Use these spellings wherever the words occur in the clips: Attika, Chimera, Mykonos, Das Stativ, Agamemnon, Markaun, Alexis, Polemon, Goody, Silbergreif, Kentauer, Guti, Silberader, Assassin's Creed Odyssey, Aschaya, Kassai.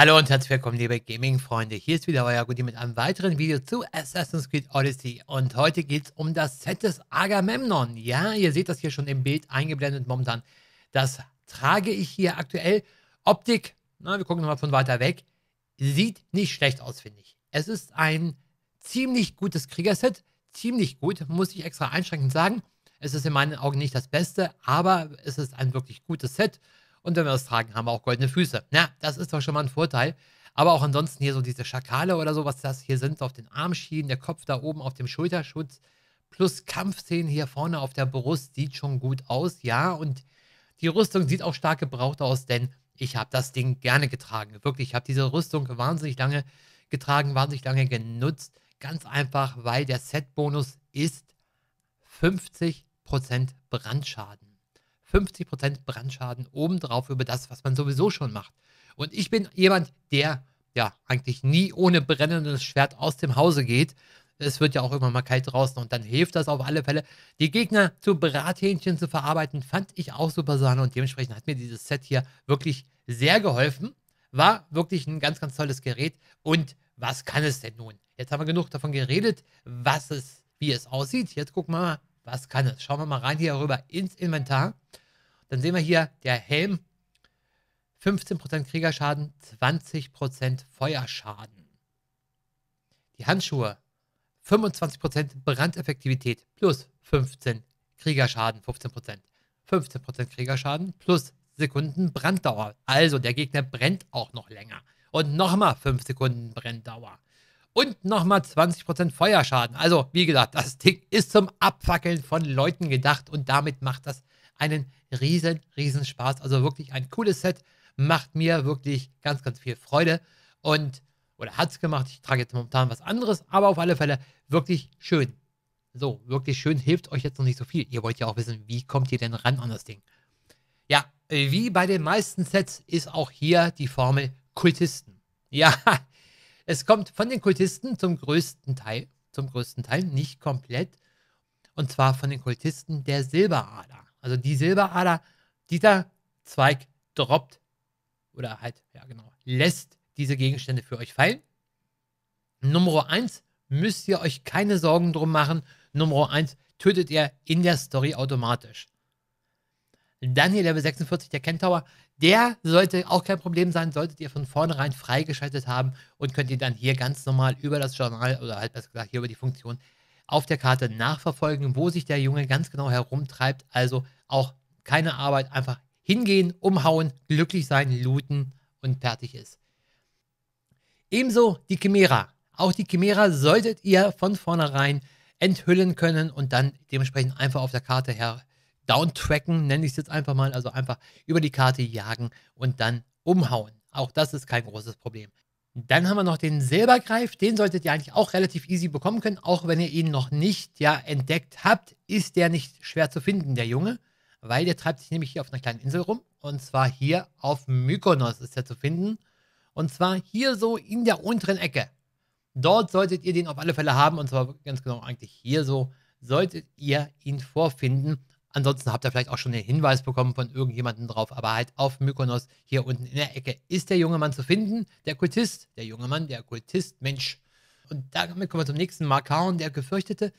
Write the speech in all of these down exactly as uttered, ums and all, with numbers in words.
Hallo und herzlich willkommen, liebe Gaming-Freunde. Hier ist wieder euer Guti mit einem weiteren Video zu Assassin's Creed Odyssey. Und heute geht es um das Set des Agamemnon. Ja, ihr seht das hier schon im Bild eingeblendet momentan. Das trage ich hier aktuell. Optik, na, wir gucken nochmal von weiter weg, sieht nicht schlecht aus, finde ich. Es ist ein ziemlich gutes Kriegerset. Ziemlich gut, muss ich extra einschränkend sagen. Es ist in meinen Augen nicht das Beste, aber es ist ein wirklich gutes Set. Und wenn wir das tragen, haben wir auch goldene Füße. Ja, das ist doch schon mal ein Vorteil. Aber auch ansonsten hier so diese Schakale oder so, was das hier sind, auf den Armschienen, der Kopf da oben auf dem Schulterschutz, plus Kampfszenen hier vorne auf der Brust, sieht schon gut aus, ja. Und die Rüstung sieht auch stark gebraucht aus, denn ich habe das Ding gerne getragen. Wirklich, ich habe diese Rüstung wahnsinnig lange getragen, wahnsinnig lange genutzt. Ganz einfach, weil der Set-Bonus ist fünfzig Prozent Brandschaden. fünfzig Prozent Brandschaden obendrauf über das, was man sowieso schon macht. Und ich bin jemand, der ja eigentlich nie ohne brennendes Schwert aus dem Hause geht. Es wird ja auch immer mal kalt draußen und dann hilft das auf alle Fälle. Die Gegner zu Brathähnchen zu verarbeiten, fand ich auch super Sahne und dementsprechend hat mir dieses Set hier wirklich sehr geholfen. War wirklich ein ganz, ganz tolles Gerät. Und was kann es denn nun? Jetzt haben wir genug davon geredet, was es, wie es aussieht. Jetzt gucken wir mal. Was kann es? Schauen wir mal rein hier rüber ins Inventar. Dann sehen wir hier der Helm. fünfzehn Prozent Kriegerschaden, zwanzig Prozent Feuerschaden. Die Handschuhe. fünfundzwanzig Prozent Brandeffektivität plus fünfzehn Kriegerschaden, fünfzehn Prozent. fünfzehn Prozent Kriegerschaden plus Sekunden Branddauer. Also der Gegner brennt auch noch länger. Und nochmal fünf Sekunden Brenndauer. Und nochmal zwanzig Prozent Feuerschaden. Also, wie gesagt, das Ding ist zum Abfackeln von Leuten gedacht. Und damit macht das einen riesen, riesen Spaß. Also wirklich ein cooles Set. Macht mir wirklich ganz, ganz viel Freude. Und, oder hat es gemacht. Ich trage jetzt momentan was anderes. Aber auf alle Fälle wirklich schön. So, wirklich schön. Hilft euch jetzt noch nicht so viel. Ihr wollt ja auch wissen, wie kommt ihr denn ran an das Ding. Ja, wie bei den meisten Sets ist auch hier die Formel Kultisten. Ja, es kommt von den Kultisten zum größten Teil, zum größten Teil, nicht komplett. Und zwar von den Kultisten der Silberader. Also die Silberader, dieser Zweig droppt, oder halt, ja genau, lässt diese Gegenstände für euch fallen. Nummer eins, müsst ihr euch keine Sorgen drum machen. Nummer eins tötet ihr in der Story automatisch. Dann hier Level sechsundvierzig, der Kentauer. Der sollte auch kein Problem sein, solltet ihr von vornherein freigeschaltet haben und könnt ihr dann hier ganz normal über das Journal oder halt besser gesagt hier über die Funktion auf der Karte nachverfolgen, wo sich der Junge ganz genau herumtreibt. Also auch keine Arbeit, einfach hingehen, umhauen, glücklich sein, looten und fertig ist. Ebenso die Chimera. Auch die Chimera solltet ihr von vornherein enthüllen können und dann dementsprechend einfach auf der Karte her downtracken, nenne ich es jetzt einfach mal, also einfach über die Karte jagen und dann umhauen. Auch das ist kein großes Problem. Dann haben wir noch den Silbergreif, den solltet ihr eigentlich auch relativ easy bekommen können, auch wenn ihr ihn noch nicht ja entdeckt habt, ist der nicht schwer zu finden, der Junge, weil der treibt sich nämlich hier auf einer kleinen Insel rum und zwar hier auf Mykonos ist er zu finden und zwar hier so in der unteren Ecke. Dort solltet ihr den auf alle Fälle haben und zwar ganz genau eigentlich hier so, solltet ihr ihn vorfinden. Ansonsten habt ihr vielleicht auch schon den Hinweis bekommen von irgendjemandem drauf, aber halt auf Mykonos hier unten in der Ecke ist der junge Mann zu finden, der Kultist, der junge Mann, der Kultist, Mensch. Und damit kommen wir zum nächsten, Markaun, der Gefürchtete.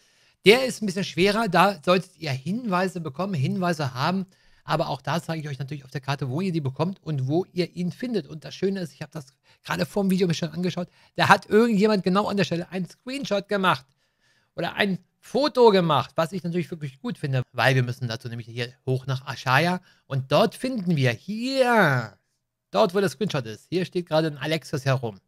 Der ist ein bisschen schwerer, da solltet ihr Hinweise bekommen, Hinweise haben, aber auch da zeige ich euch natürlich auf der Karte, wo ihr die bekommt und wo ihr ihn findet. Und das Schöne ist, ich habe das gerade vor dem Video mir schon angeschaut, da hat irgendjemand genau an der Stelle einen Screenshot gemacht oder einen Foto gemacht, was ich natürlich wirklich gut finde, weil wir müssen dazu nämlich hier hoch nach Aschaya und dort finden wir hier, dort wo der Screenshot ist, hier steht gerade ein Alexis herum.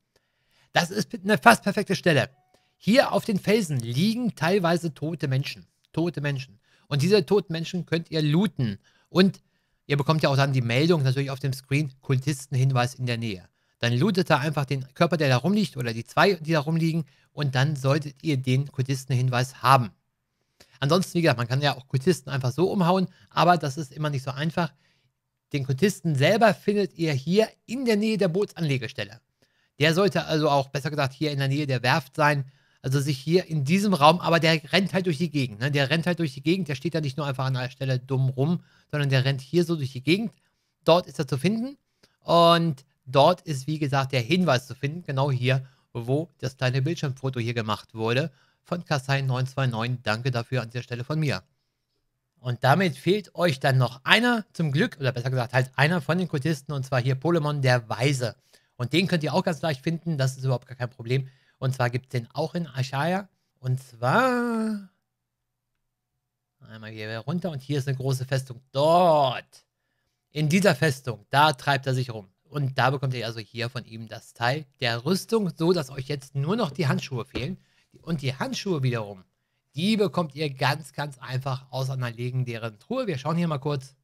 Das ist eine fast perfekte Stelle. Hier auf den Felsen liegen teilweise tote Menschen, tote Menschen und diese toten Menschen könnt ihr looten und ihr bekommt ja auch dann die Meldung natürlich auf dem Screen, Kultistenhinweis in der Nähe. Dann lootet er einfach den Körper, der da rumliegt, oder die zwei, die da rumliegen, und dann solltet ihr den Kultistenhinweis haben. Ansonsten, wie gesagt, man kann ja auch Kultisten einfach so umhauen, aber das ist immer nicht so einfach. Den Kultisten selber findet ihr hier in der Nähe der Bootsanlegestelle. Der sollte also auch, besser gesagt, hier in der Nähe der Werft sein, also sich hier in diesem Raum, aber der rennt halt durch die Gegend. Ne? Der rennt halt durch die Gegend, der steht da nicht nur einfach an einer Stelle dumm rum, sondern der rennt hier so durch die Gegend. Dort ist er zu finden und Dort ist, wie gesagt, der Hinweis zu finden, genau hier, wo das kleine Bildschirmfoto hier gemacht wurde, von Kassai neun zwei neun. Danke dafür an dieser Stelle von mir. Und damit fehlt euch dann noch einer, zum Glück, oder besser gesagt, halt einer von den Kultisten, und zwar hier Polemon, der Weise. Und den könnt ihr auch ganz leicht finden, das ist überhaupt gar kein Problem. Und zwar gibt es den auch in Aschaya. Und zwar... einmal hier runter und hier ist eine große Festung. Dort, in dieser Festung, da treibt er sich rum. Und da bekommt ihr also hier von ihm das Teil der Rüstung, so dass euch jetzt nur noch die Handschuhe fehlen. Und die Handschuhe wiederum, die bekommt ihr ganz, ganz einfach aus einer legendären Truhe. Wir schauen hier mal kurz.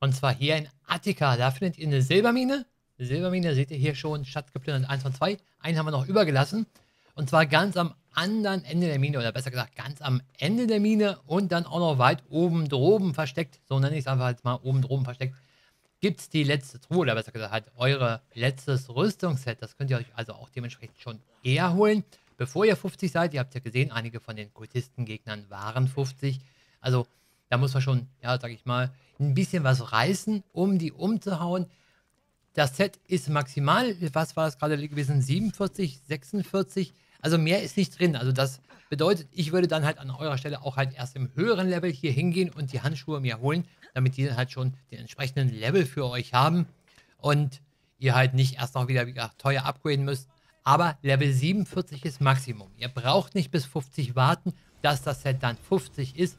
Und zwar hier in Attika, da findet ihr eine Silbermine. Eine Silbermine seht ihr hier schon, Schatz geplündert eins von zwei. Einen haben wir noch übergelassen. Und zwar ganz am anderen Ende der Mine, oder besser gesagt ganz am Ende der Mine und dann auch noch weit oben droben versteckt, so nenne ich es einfach jetzt mal, oben droben versteckt, gibt es die letzte Truhe, oder besser gesagt halt eure letztes Rüstungsset. Das könnt ihr euch also auch dementsprechend schon eher holen, bevor ihr fünfzig seid. Ihr habt ja gesehen, einige von den Kultistengegnern waren fünfzig, also da muss man schon, ja, sag ich mal, ein bisschen was reißen, um die umzuhauen. Das Set ist maximal, was war es gerade gewesen, siebenundvierzig, sechsundvierzig, also mehr ist nicht drin. Also das bedeutet, ich würde dann halt an eurer Stelle auch halt erst im höheren Level hier hingehen und die Handschuhe mir holen, damit die dann halt schon den entsprechenden Level für euch haben und ihr halt nicht erst noch wieder, wieder teuer upgraden müsst. Aber Level siebenundvierzig ist Maximum. Ihr braucht nicht bis fünfzig warten, dass das Set dann fünfzig ist.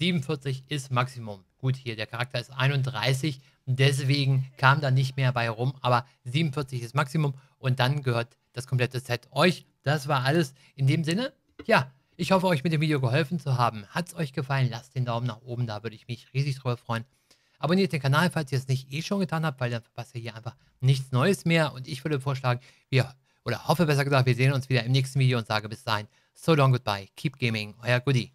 siebenundvierzig ist Maximum. Gut, hier der Charakter ist einunddreißig, deswegen kam da nicht mehr bei rum, aber siebenundvierzig ist Maximum und dann gehört das komplette Set euch. Das war alles in dem Sinne. Ja, ich hoffe, euch mit dem Video geholfen zu haben. Hat es euch gefallen, lasst den Daumen nach oben, da würde ich mich riesig drüber freuen. Abonniert den Kanal, falls ihr es nicht eh schon getan habt, weil dann verpasst ihr hier einfach nichts Neues mehr. Und ich würde vorschlagen, wir, oder hoffe besser gesagt, wir sehen uns wieder im nächsten Video und sage bis dahin, so long, goodbye, keep gaming, euer Goodie.